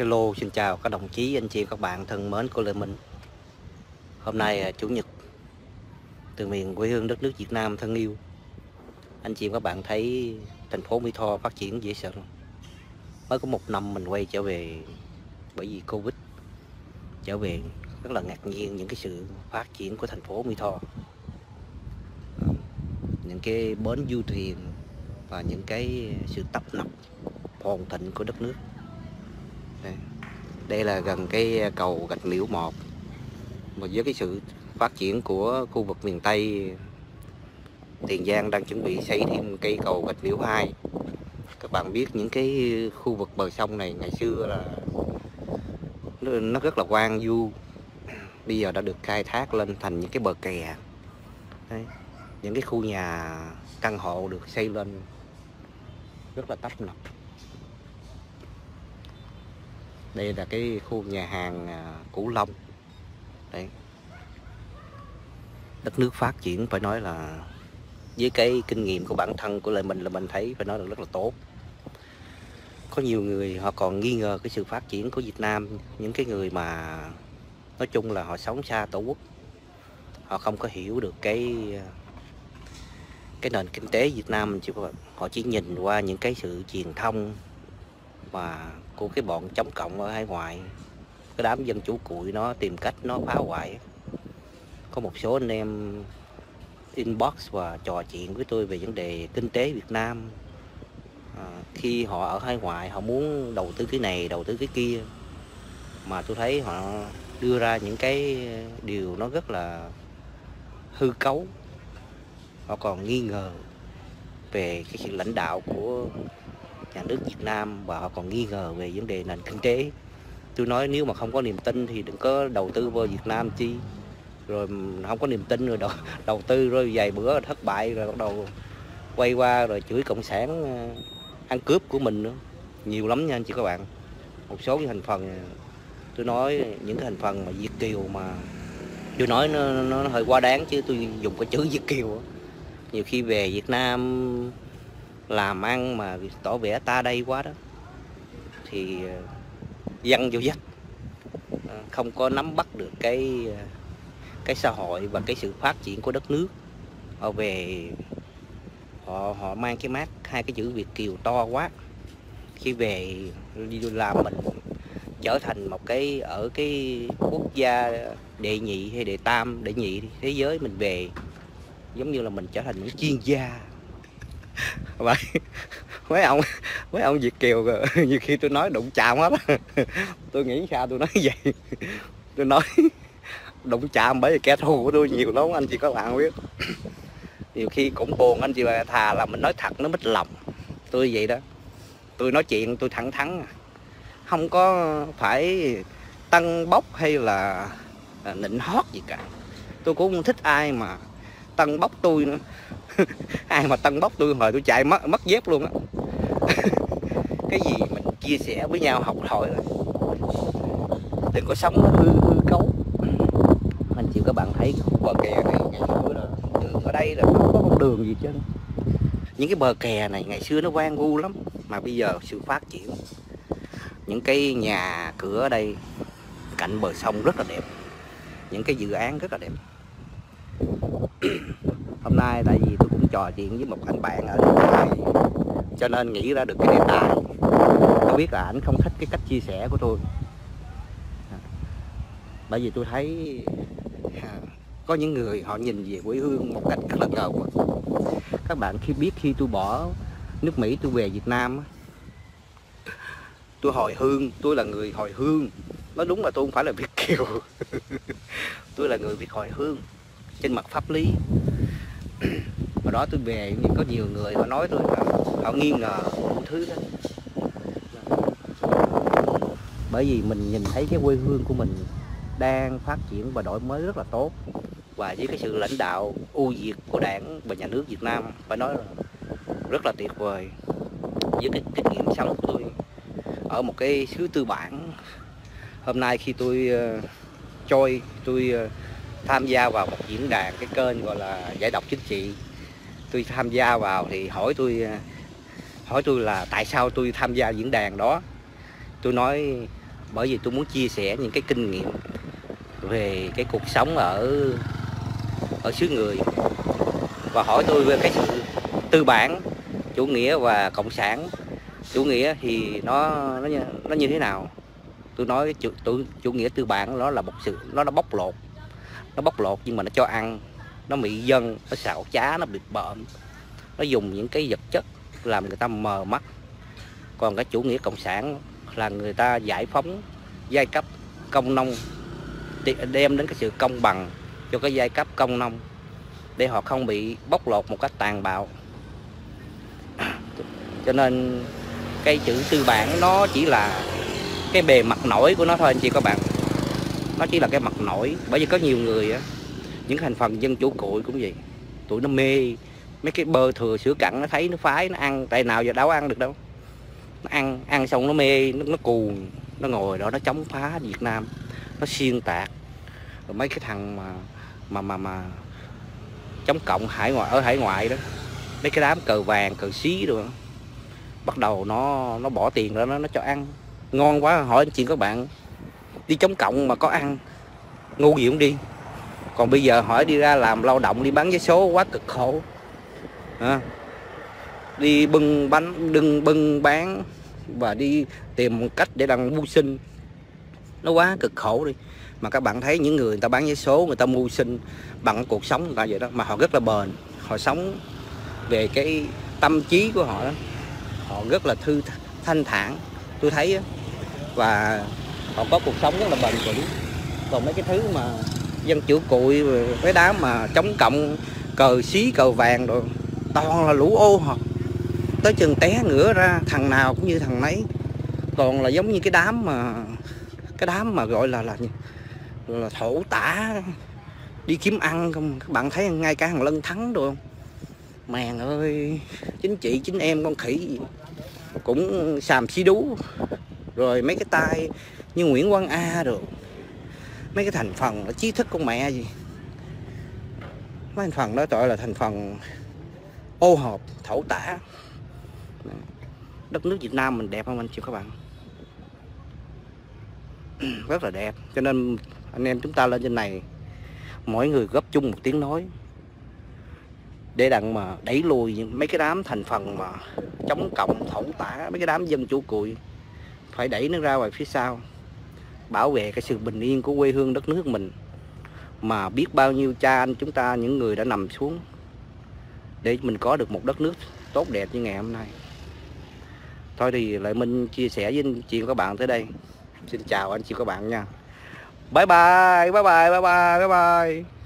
Hello, xin chào các đồng chí, anh chị, các bạn thân mến của Lợi Minh. Hôm nay Chủ nhật, từ miền quê hương đất nước Việt Nam thân yêu. Anh chị và các bạn thấy thành phố Mỹ Tho phát triển dễ sợ. Mới có một năm mình quay trở về bởi vì Covid. Trở về rất là ngạc nhiên những cái sự phát triển của thành phố Mỹ Tho. Những cái bến du thuyền và những cái sự tấp nập phồn thịnh của đất nước. Đây là gần cái cầu Gạch Miễu 1. Mà với cái sự phát triển của khu vực miền Tây, Tiền Giang đang chuẩn bị xây thêm cây cầu Gạch Miễu 2. Các bạn biết những cái khu vực bờ sông này ngày xưa là nó rất là hoang vu. Bây giờ đã được khai thác lên thành những cái bờ kè. Đấy. Những cái khu nhà căn hộ được xây lên rất là tấp nập. Đây là cái khu nhà hàng Cửu Long. Đấy. Đất nước phát triển phải nói là với cái kinh nghiệm của bản thân của mình là mình thấy phải nói là rất là tốt. Có nhiều người họ còn nghi ngờ cái sự phát triển của Việt Nam, những cái người mà nói chung là họ sống xa tổ quốc. Họ không có hiểu được cái nền kinh tế Việt Nam mình, họ chỉ nhìn qua những cái sự truyền thông mà của cái bọn chống cộng ở hải ngoại, cái đám dân chủ cụi nó tìm cách nó phá hoại. Có một số anh em inbox và trò chuyện với tôi về vấn đề kinh tế Việt Nam. Khi họ ở hải ngoại họ muốn đầu tư cái này, đầu tư cái kia, mà tôi thấy họ đưa ra những cái điều nó rất là hư cấu. Họ còn nghi ngờ về cái sự lãnh đạo của nhà nước Việt Nam và họ còn nghi ngờ về vấn đề nền kinh tế. Tôi nói nếu mà không có niềm tin thì đừng có đầu tư vào Việt Nam chi. Rồi không có niềm tin rồi đầu tư rồi vài bữa thất bại rồi bắt đầu quay qua rồi chửi cộng sản ăn cướp của mình nữa. Nhiều lắm nha anh chị các bạn. Một số cái thành phần tôi nói, những cái thành phần mà Việt kiều mà tôi nói nó hơi quá đáng chứ tôi dùng cái chữ Việt kiều. Nhiều khi về Việt Nam làm ăn mà tỏ vẻ ta đây quá đó thì văng vô vách, không có nắm bắt được cái xã hội và cái sự phát triển của đất nước. Họ về họ mang cái mác hai cái chữ Việt kiều to quá, khi về làm mình trở thành một cái ở cái quốc gia đệ nhị hay đệ nhị thế giới, mình về giống như là mình trở thành những chuyên gia. Mấy ông Việt kiều nhiều khi tôi nói đụng chạm hết. Tôi nghĩ sao tôi nói vậy, tôi nói đụng chạm bởi vì kẻ thù của tôi nhiều lắm anh chị các bạn biết. Nhiều khi cũng buồn anh chị, là thà là mình nói thật nó mít lòng. Tôi vậy đó, tôi nói chuyện tôi thẳng thắn, không có phải tăng bốc hay là nịnh hót gì cả. Tôi cũng không thích ai mà tăng bốc tôi nữa. Ai mà tăng bốc tôi hồi tôi chạy mất dép luôn á. Cái gì mình chia sẻ với nhau, học hỏi là đừng có sống hư cấu. Anh chị các bạn thấy cái bờ kè này ngày xưa là đường ở đây là không có con đường gì chứ. Những cái bờ kè này ngày xưa nó hoang vu lắm, mà bây giờ sự phát triển, những cái nhà cửa ở đây cạnh bờ sông rất là đẹp, những cái dự án rất là đẹp. Hôm nay tại vì tôi cũng trò chuyện với một anh bạn ở đây cho nên nghĩ ra được cái đề tài. Tôi biết là ảnh không thích cái cách chia sẻ của tôi, bởi vì tôi thấy có những người họ nhìn về quê hương một cách rất là ngầu. Các bạn khi biết khi tôi bỏ nước Mỹ tôi về Việt Nam, tôi hồi hương, tôi là người hồi hương. Nói đúng là tôi không phải là Việt kiều. Tôi là người Việt hồi hương trên mặt pháp lý. Hồi đó tôi về nhưng có nhiều người họ nói tôi là họ nghi ngờ mọi thứ đó, bởi vì mình nhìn thấy cái quê hương của mình đang phát triển và đổi mới rất là tốt, và với cái sự lãnh đạo ưu việt của Đảng và Nhà nước Việt Nam phải nói là rất là tuyệt vời. Với cái kinh nghiệm sống của tôi ở một cái xứ tư bản, hôm nay khi tôi tham gia vào một diễn đàn, cái kênh gọi là Giải đọc chính trị, tôi tham gia vào thì hỏi tôi là tại sao tôi tham gia diễn đàn đó. Tôi nói bởi vì tôi muốn chia sẻ những cái kinh nghiệm về cái cuộc sống ở xứ người, và hỏi tôi về cái sự tư bản, chủ nghĩa và cộng sản chủ nghĩa thì nó như thế nào. Tôi nói chủ nghĩa tư bản nó là một sự nó bóc lột, nhưng mà nó cho ăn, nó mị dân, nó xạo trá, nó bịp bợm, nó dùng những cái vật chất làm người ta mờ mắt. Còn cái chủ nghĩa cộng sản là người ta giải phóng giai cấp công nông, đem đến cái sự công bằng cho cái giai cấp công nông để họ không bị bóc lột một cách tàn bạo. Cho nên cái chữ tư bản nó chỉ là cái bề mặt nổi của nó thôi anh chị các bạn. Nó chỉ là cái mặt nổi, bởi vì có nhiều người á, những thành phần dân chủ cội cũng vậy, tụi nó mê mấy cái bơ thừa sữa cặn, nó thấy nó phái nó ăn, tại nào giờ đâu ăn được đâu. Nó ăn xong nó mê, nó cuồng, nó ngồi đó nó chống phá Việt Nam, nó xuyên tạc. Rồi mấy cái thằng mà chống cộng ở hải ngoại đó, mấy cái đám cờ vàng, cờ xí rồi bắt đầu nó bỏ tiền ra nó cho ăn. Ngon quá, hỏi anh chị các bạn, đi chống cộng mà có ăn, ngu gì cũng đi. Còn bây giờ hỏi đi ra làm lao động, đi bán vé số quá cực khổ à. Đi bưng bán và đi tìm một cách để đăng mưu sinh, nó quá cực khổ đi. Mà các bạn thấy những người ta bán vé số, người ta mưu sinh bằng cuộc sống người ta vậy đó, mà họ rất là bền, họ sống về cái tâm trí của họ đó, họ rất là thanh thản tôi thấy đó. Và họ có cuộc sống rất là bền vững. Còn mấy cái thứ mà dân chủ cụi, cái đám mà chống cộng, cờ xí, cờ vàng rồi, toàn là lũ ô hợp, tới chừng té ngửa ra, thằng nào cũng như thằng nấy. Toàn là giống như cái đám mà gọi là thổ tả đi kiếm ăn không. Các bạn thấy ngay cả thằng Lân Thắng rồi không, mèn ơi, chính chị chính em con khỉ gì cũng xàm xí đú. Rồi mấy cái tay như Nguyễn Quang A rồi, mấy cái thành phần nó trí thức con mẹ gì, mấy thành phần đó gọi là thành phần ô hộp, thổ tả. Đất nước Việt Nam mình đẹp không anh chị các bạn? Rất là đẹp. Cho nên anh em chúng ta lên trên này, mỗi người góp chung một tiếng nói để đặng mà đẩy lùi mấy cái đám thành phần mà chống cộng, thổ tả, mấy cái đám dân chủ cụi, phải đẩy nó ra ngoài phía sau, bảo vệ cái sự bình yên của quê hương đất nước mình. Mà biết bao nhiêu cha anh chúng ta, những người đã nằm xuống để mình có được một đất nước tốt đẹp như ngày hôm nay. Thôi thì Lợi Minh chia sẻ với anh chị và các bạn tới đây. Xin chào anh chị và các bạn nha. Bye bye, bye bye, bye bye, bye bye.